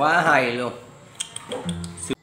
Quá hay luôn.